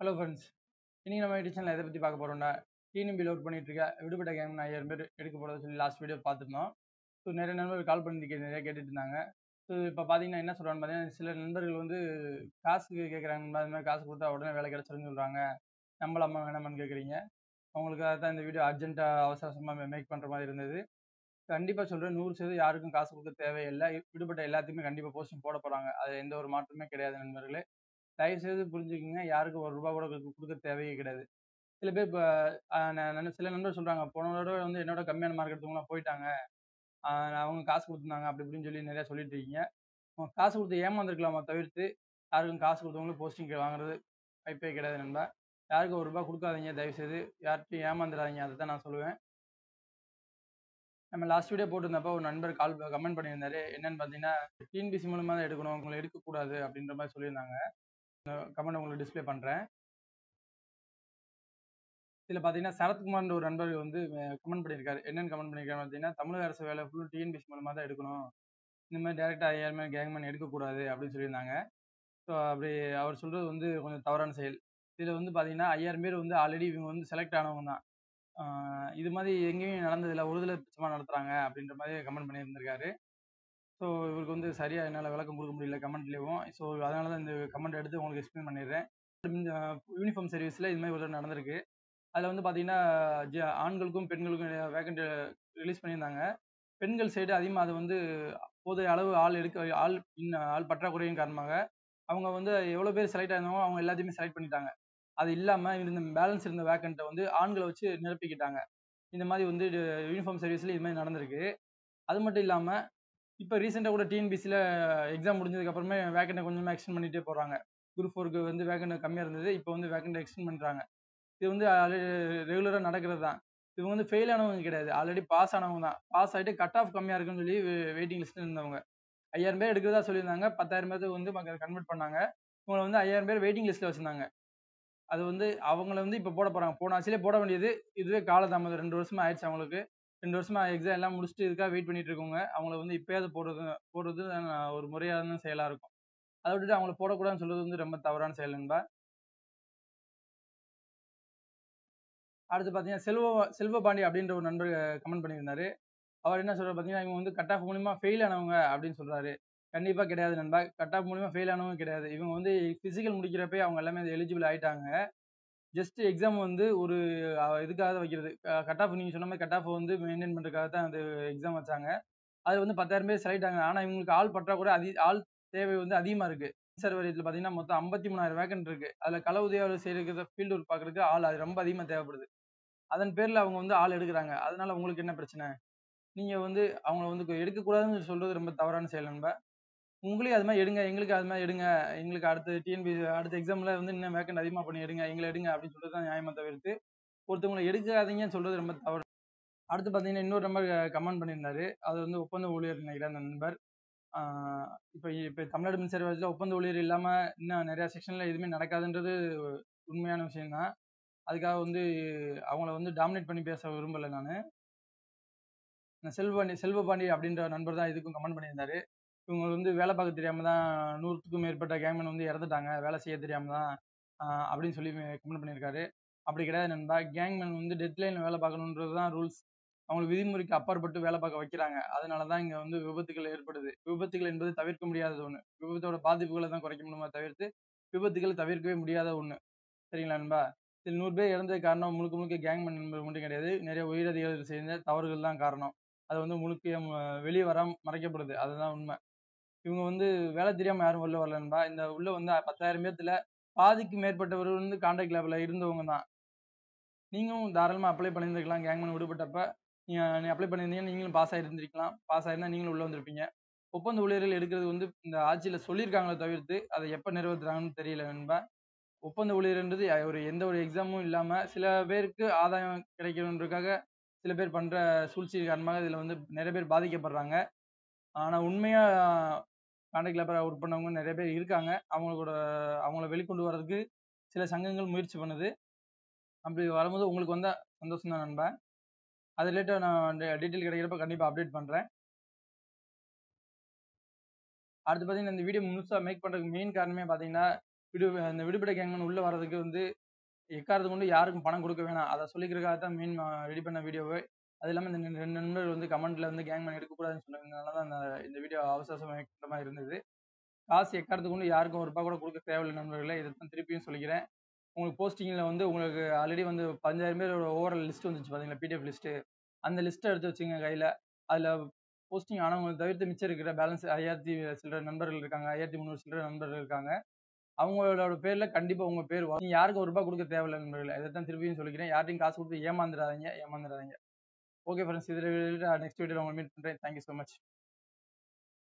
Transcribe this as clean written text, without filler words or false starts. Hello friends, இன்னைக்கு நம்ம எடிஷன்ல எதை பத்தி பார்க்க போறோம்னா TNPSC லோட் பண்ணிட்டு இருக்க விடுபட்ட கேம் நான் ஏர் பேர் எடுக்க போறது சொல்லி லாஸ்ட் வீடியோ பார்த்திருந்தோம். சோ நிறைய நண்பர்கள் கால் பண்ணிருக்கீங்க, நிறைய கேட்டுட்டு இருந்தாங்க. சோ இப்ப பாத்தீங்கன்னா என்ன சொல்றாங்க பாத்தீங்கன்னா, சில நண்பர்கள் வந்து காசு கேக்குறாங்க, அது மாதிரி காசு கொடுத்தா உடனே வேலை கிடைச்சிருன்னு சொல்றாங்க, நம்பலாமா வேணாமான்னு கேக்குறீங்க. அவங்களுக்காக தான் இந்த வீடியோ அர்ஜென்ட்டா அவசரமா மேக் பண்ற மாதிரி இருந்தது. கண்டிப்பா சொல்றேன், 100% யாருக்கும் காசு கொடுக்க தேவையில்லை. விடுபட்ட எல்லாத்தையுமே கண்டிப்பா போஸ்டிங் போட போறாங்க, அது எந்த ஒரு மாற்றமே கிடையாது நண்பர்களே. தயவு செய்து புரிஞ்சுக்கிங்க, யாருக்கும் ₹1 கூட கொடுக்க தேவையே கிடையாது. சில பேர் இப்போ சில நண்பர் சொல்கிறாங்க, போனோட வந்து என்னோட கம்மியான மார்க் எடுத்தவங்களாம் போயிட்டாங்க, அவங்க காசு கொடுத்துருந்தாங்க அப்படி இப்படின்னு சொல்லி நிறையா சொல்லிட்டு இருக்கீங்க. அவங்க காசு கொடுத்து ஏமாந்துருக்கலாமா தவிர்த்து யாருக்கும் காசு கொடுத்தவங்களும் போஸ்டிங் வாங்குறது வாய்ப்பே கிடையாது நண்பா. யாருக்கும் ₹1 கொடுக்காதீங்க, தயவுசெய்து யார்கிட்டையும் ஏமாந்துடாதீங்க, அதை தான் நான் சொல்லுவேன். நம்ம லாஸ்ட் வீடியோ போட்டிருந்தப்போ ஒரு நண்பர் கால் கமெண்ட் பண்ணியிருந்தாரு, என்னன்னு பார்த்தீங்கன்னா TNPSC மூலமாக தான் எடுக்கணும், அவங்களை எடுக்கக்கூடாது அப்படின்ற மாதிரி சொல்லியிருந்தாங்க. கமெண்ட் உங்களுக்கு டிஸ்பிளே பண்ணுறேன். இதில் பார்த்தீங்கன்னா சரத்குமார்ன்ற ஒரு நண்பர் வந்து கமெண்ட் பண்ணியிருக்காரு. என்னென்னு கமெண்ட் பண்ணியிருக்காரு பார்த்தீங்கன்னா, தமிழக அரசு வேலை ஃபுல்லும் TNPSC மூலமாக தான் எடுக்கணும், இந்த மாதிரி டேரெக்டாக யாருமே கேங்மேன் எடுக்கக்கூடாது அப்படின்னு சொல்லியிருந்தாங்க. ஸோ அப்படி அவர் சொல்கிறது வந்து கொஞ்சம் தவறான செயல். இதில் வந்து பார்த்தீங்கன்னா 5000 பேர் வந்து ஆல்ரெடி இவங்க வந்து செலக்ட் ஆனவங்க தான், இது மாதிரி எங்கேயும் நடந்ததில்லை, ஒரு இதில் பிச்சமாக நடத்துகிறாங்க அப்படின்ற மாதிரி கமெண்ட் பண்ணியிருந்திருக்காரு. ஸோ இவருக்கு வந்து சரியாக என்னால் விளக்கம் கொடுக்க முடியல கமெண்ட்லேயும். ஸோ அதனால தான் இந்த கமெண்ட் எடுத்து உங்களுக்கு எக்ஸ்பிளைன் பண்ணிடுறேன். யூனிஃபார்ம் சர்வீஸில் இது மாதிரி ஒரு நடந்திருக்கு. அதில் வந்து பார்த்தீங்கன்னா ஆண்களுக்கும் பெண்களுக்கும் வேகண்ட் ரிலீஸ் பண்ணியிருந்தாங்க. பெண்கள் சைடு அதிகமாக அது வந்து போதிய அளவு ஆள் பற்றாக்குறையின் காரணமாக அவங்க வந்து எவ்வளோ பேர் செலக்ட் ஆயிருந்தாங்களோ அவங்க எல்லாத்தையுமே செலக்ட் பண்ணிட்டாங்க. அது இல்லாமல் இருந்த பேலன்ஸ் இருந்த வேகண்ட்டை வந்து ஆண்களை வச்சு நிரப்பிக்கிட்டாங்க. இந்த மாதிரி வந்து யூனிஃபார்ம் சர்வீஸில் இது மாதிரி நடந்திருக்கு. அது மட்டும் இல்லாமல் இப்போ ரீசெண்டாக கூட TNPSCயில் எக்ஸாம் முடிஞ்சதுக்கப்புறமே வேகண்டை கொஞ்சமாக எக்ஸ்டெண்ட் பண்ணிகிட்டே போகிறாங்க. குரூப் 4க்கு வந்து வேகண்டை கம்மியாக இருந்தது, இப்போ வந்து வேகண்டை எக்ஸ்டெண்ட் பண்ணுறாங்க. இது வந்து ரெகுலராக நடக்கிறது தான். இவங்க வந்து ஃபெயில் ஆனவங்க கிடையாது, ஆல்ரெடி பாஸ் ஆனவங்க தான். பாஸ் ஆகிட்டு கட் ஆஃப் கம்மியாக இருக்குன்னு சொல்லி வெயிட்டிங் லிஸ்ட்டில் இருந்தவங்க 5000 பேர் எடுக்கிறதா சொல்லியிருந்தாங்க, 10000 பேருக்கு வந்து கன்வெர்ட் பண்ணாங்க. இவங்களை வந்து 5000 பேர் வெயிட்டிங் லிஸ்ட்டில் வச்சுருந்தாங்க. அது வந்து அவங்கள வந்து இப்போ போட போகிறாங்க. போன ஆட்சியிலே போட வேண்டியது இதுவே காலதாமதம் 2 வருஷமாக ஆயிடுச்சு. அவங்களுக்கு 2 வருஷமா எக்ஸாம் எல்லாம் முடிச்சுட்டு இதுக்காக வெயிட் பண்ணிட்டு இருக்கவங்க அவங்கள வந்து இப்போயாவது போடுறது ஒரு முறையான செயலாக இருக்கும். அதை விட்டுட்டு அவங்கள போடக்கூடாதுன்னு சொல்றது வந்து ரொம்ப தவறான செயல் என்பா. அடுத்து பார்த்தீங்கன்னா செல்வபாண்டி அப்படின்ற ஒரு நண்பர் கமெண்ட் பண்ணியிருந்தாரு. அவர் என்ன சொல்றாரு பார்த்தீங்கன்னா, இவங்க வந்து கட் ஆஃப் மூலியமா ஃபெயில் ஆனவங்க அப்படின்னு சொல்றாரு. கண்டிப்பா கிடையாது நண்பா, கட் ஆஃப் மூலியமா ஃபெயில் ஆனவங்க கிடையாது. இவங்க வந்து பிசிக்கல் முடிக்கிறப்ப அவங்க எல்லாமே எலிஜிபிள் ஆயிட்டாங்க. ஜஸ்ட் எக்ஸாம் வந்து ஒரு இதுக்காக தான் வைக்கிறது. கட் ஆஃப் நீங்கள் சொன்ன மாதிரி கட் ஆஃப் வந்து மெயின்டைன் பண்ணுறதுக்காக தான் அந்த எக்ஸாம் வச்சாங்க. அது வந்து 10000 பேர் செலக்ட் ஆனாங்க. ஆனால் இவங்களுக்கு ஆள் பற்றாக்குறை ஆள் தேவை வந்து அதிகமாக இருக்குது. சர் வாரியத்தில் பார்த்தீங்கன்னா மொத்தம் 53000 வேகண்ட் இருக்குது. அதில் கள உதவியாளர் செய்யறது ஃபீல்டு ஒர்க் பார்க்குறதுக்கு ஆள் அது ரொம்ப அதிகமாக தேவைப்படுது. அதன் பேரில் அவங்க வந்து ஆள் எடுக்கிறாங்க. அதனால உங்களுக்கு என்ன பிரச்சனை? நீங்கள் வந்து அவங்கள வந்து எடுக்கக்கூடாதுன்னு சொல்கிறது ரொம்ப தவறான செயல் நம்ப. உங்களையும் அது மாதிரி எடுங்க, எங்களுக்கு அது மாதிரி எடுங்க, எங்களுக்கு அடுத்த அடுத்த எக்ஸாமில் வந்து இன்னும் வேக்கண்ட் அதிகமாக பண்ணி எடுங்க, எங்களை எடுங்க அப்படின்னு சொல்கிறது தான் நியாயமாக தவிர்த்து ஒருத்தவங்களை எடுக்காதீங்கன்னு சொல்கிறது ரொம்ப தவறு. அடுத்து பார்த்தீங்கன்னா இன்னொரு நம்பர் கமெண்ட் பண்ணியிருந்தாரு. அது வந்து ஒப்பந்த ஊழியர் நினைக்கிறேன் அந்த நண்பர். இப்போ தமிழ்நாடு மின்சார வாரியத்தில் ஒப்பந்த ஊழியர் இல்லாமல் இன்னும் நிறையா செக்ஷனில் எதுவுமே நடக்காதுன்றது உண்மையான விஷயம்தான். அதுக்காக வந்து அவங்கள வந்து டாமினேட் பண்ணி பேச விரும்பலை. நான் செல்வபாண்டி அப்படின்ற நண்பர் தான் இதுக்கும் கமெண்ட் பண்ணியிருந்தாரு. இவங்க வந்து வேலை பார்க்க தெரியாமல் தான் 100க்கும் மேற்பட்ட கேங்மேன் வந்து இறந்துட்டாங்க, வேலை செய்ய தெரியாமல் தான் அப்படின்னு சொல்லி கமெண்ட் பண்ணியிருக்காரு. அப்படி கிடையாது நண்பா, கேங்மேன் வந்து டெட்லைனில் வேலை பார்க்கணுன்றது தான் ரூல்ஸ். அவங்களுக்கு விதிமுறைக்கு அப்பாற்பட்டு வேலை பார்க்க வைக்கிறாங்க. அதனால தான் இங்கே வந்து விபத்துகள் ஏற்படுது. விபத்துகள் என்பது தவிர்க்க முடியாத ஒன்று. விபத்தோட பாதிப்புகளை தான் குறைக்க முடியுமா தவிர்த்து விபத்துகளை தவிர்க்கவே முடியாத ஒன்று. சரிங்களா நண்பா? இதில் 100 பேர் இறந்தது காரணம் முழுக்க கேங்மேன் என்பது மட்டும் கிடையாது, நிறைய உயிரதிகாரிகள் செய்த தவறுகள் தான் காரணம். அது வந்து முழுக்க வெளியே வர மறைக்கப்படுது, அதுதான் உண்மை. இவங்க வந்து வேலை தெரியாமல் யாரும் உள்ளே வரலன்பா. இந்த உள்ளே வந்து 10000 பேர்த்தில் பாதிக்கு மேற்பட்டவர்கள் வந்து கான்ட்ராக்ட் லேபில் இருந்தவங்க தான். நீங்களும் தாராளமாக அப்ளை பண்ணியிருந்துருக்கலாம். கேங்மேன் விடுபட்டப்ப நீங்கள் அப்ளை பண்ணியிருந்தீங்கன்னா நீங்களும் பாஸ் ஆகிருந்திருக்கலாம். பாஸ் ஆகிருந்தால் நீங்களும் உள்ளே வந்திருப்பீங்க. ஒப்பந்த ஊழியர்கள் எடுக்கிறது வந்து இந்த ஆட்சியில் சொல்லியிருக்காங்களே தவிர்த்து அதை எப்போ நிறைவேற்றுறாங்கன்னு தெரியல நண்பா. ஒப்பந்த ஊழியர்ன்றது எந்த ஒரு எக்ஸாமும் இல்லாமல் சில பேருக்கு ஆதாயம் கிடைக்கணுன்றதுக்காக சில பேர் பண்ணுற சூழ்ச்சி காரணமாக இதில் வந்து நிறைய பேர் பாதிக்கப்படுறாங்க. ஆனால் உண்மையாக கான்ட்ராக்ட் லேபராக ஒர்க் பண்ணவங்க நிறைய பேர் இருக்காங்க. அவங்கள வெளிக்கொண்டு வர்றதுக்கு சில சங்கங்கள் முயற்சி பண்ணுது. அப்படி வரும்போது உங்களுக்கு வந்தால் சந்தோஷம் தான் நண்பேன். அது ரிலேட்டாக நான் டீட்டெயில் கிடைக்கிறப்ப கண்டிப்பாக அப்டேட் பண்ணுறேன். அடுத்து பார்த்தீங்கன்னா இந்த வீடியோ முழுசாக மேக் பண்ணுறதுக்கு மெயின் காரணமே பார்த்தீங்கன்னா and the Vidibata gang and Ulla are the good day. Ekar the Mundi Yark Panakukana, other Solikata mean Redipana video way. Adelaman and the command and the gang and the video houses of my day. As Ekar the Gundi Yark or Paka Kuka travel and relay the 3 pm Soligre. Posting on the already on the Panjame or overall list on the PDF list. And the lister the Chingaila, I love posting on the Michel balance. I had the children number, I had the children number. அவங்களோட பேர்ல கண்டிப்பா உங்க பேர் வரும். யாருக்கு ஒரு ரூபாய் கொடுக்க தேவ இல்ல நண்பர்களே. இத தான் திருப்பியும் சொல்லிக்கிறேன். யார்ட்டையும் காசு கொடுத்து ஏமாந்துறாதீங்க. ஓகே फ्रेंड्स, இத நெக்ஸ்ட் வீடியோல உங்களை மீட் பண்றேன். Thank you so much.